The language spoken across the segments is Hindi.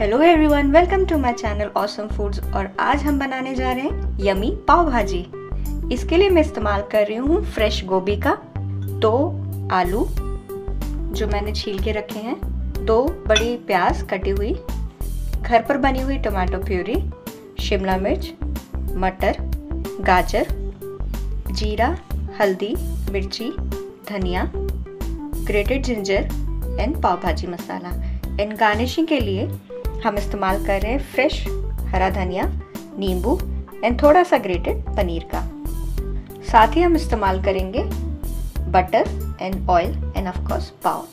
Hello everyone, welcome to my channel awesome foods. और आज हम बनाने जा रहे हैं यमी पाव भाजी। इसके लिए मैं इस्तेमाल कर रही हूँ फ्रेश गोभी का, 2 आलू जो मैंने छील के रखे हैं, 2 बड़ी प्याज कटी हुई, घर पर बनी हुई टमाटो प्यूरी, शिमला मिर्च, मटर, गाजर, जीरा, हल्दी, मिर्ची, धनिया, ग्रेटेड जिंजर एंड पाव भाजी मसाला। एंड गार्निशिंग के लिए हम इस्तेमाल कर रहे हैं फ्रेश हरा धनिया, नींबू एंड थोड़ा सा ग्रेटेड पनीर का। साथ ही हम इस्तेमाल करेंगे butter and oil and of course pav.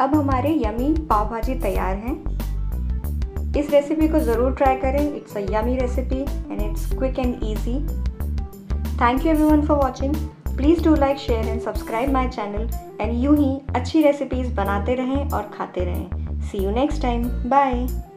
अब हमारे यमी पाव भाजी तैयार हैं। इस रेसिपी को ज़रूर ट्राई करें। It's a yummy recipe and it's quick and easy. Thank you everyone for watching. Please do like, share and subscribe my channel. And यूं ही अच्छी रेसिपीज़ बनाते रहें और खाते रहें। See you next time, bye.